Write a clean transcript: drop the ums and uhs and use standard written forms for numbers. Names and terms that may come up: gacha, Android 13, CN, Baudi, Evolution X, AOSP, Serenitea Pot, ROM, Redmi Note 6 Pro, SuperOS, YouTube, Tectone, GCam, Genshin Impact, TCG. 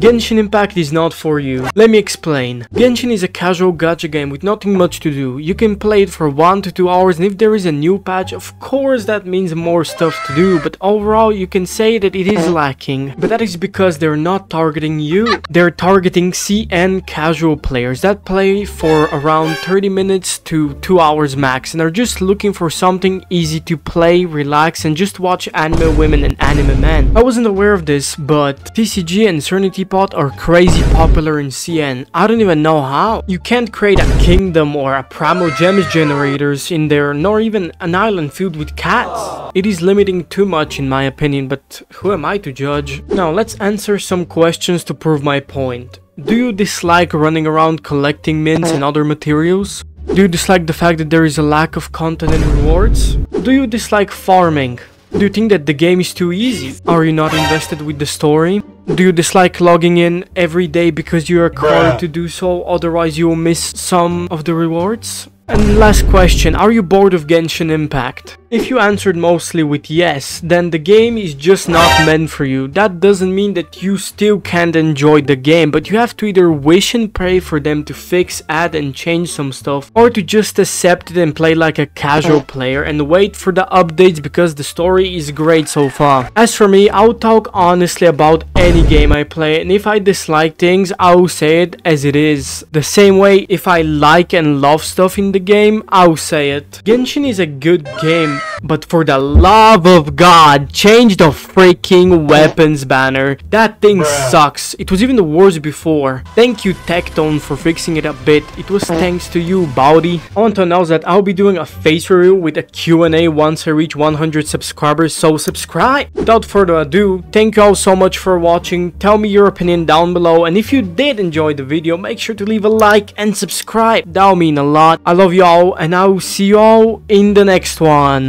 Genshin Impact is not for you. Let me explain. Genshin is a casual gacha game with nothing much to do. You can play it for 1 to 2 hours, and if there is a new patch, of course that means more stuff to do, but overall you can say that it is lacking. But that is because they're not targeting you, they're targeting CN casual players that play for around 30 minutes to 2 hours max and are just looking for something easy to play, relax, and just watch anime women and anime men. I wasn't aware of this, but TCG and Serenitea Pot are crazy popular in CN. I don't even know how. You can't create a kingdom or a primal gems generators in there, nor even an island filled with cats. It is limiting too much in my opinion, but who am I to judge? Now let's answer some questions to prove my point. Do you dislike running around collecting mints and other materials? Do you dislike the fact that there is a lack of content and rewards? Do you dislike farming? Do you think that the game is too easy? Are you not invested with the story? Do you dislike logging in every day because you are required to do so, otherwise you will miss some of the rewards? And last question, are you bored of Genshin Impact? If you answered mostly with yes, then the game is just not meant for you. That doesn't mean that you still can't enjoy the game, but you have to either wish and pray for them to fix, add and change some stuff, or to just accept it and play like a casual player and wait for the updates because the story is great so far. As for me, I'll talk honestly about any game I play, and if I dislike things, I'll say it as it is. The same way, if I like and love stuff in the game, I'll say it. Genshin is a good game, but for the love of God, change the freaking weapons banner. That thing sucks. It was even worse before. Thank you, Tectone, for fixing it a bit. It was thanks to you, Baudi. I want to announce that I'll be doing a face review with a Q&A once I reach 100 subscribers, so subscribe. Without further ado, thank you all so much for watching. Tell me your opinion down below, and if you did enjoy the video, make sure to leave a like and subscribe. That'll mean a lot. I love y'all, and I will see y'all in the next one.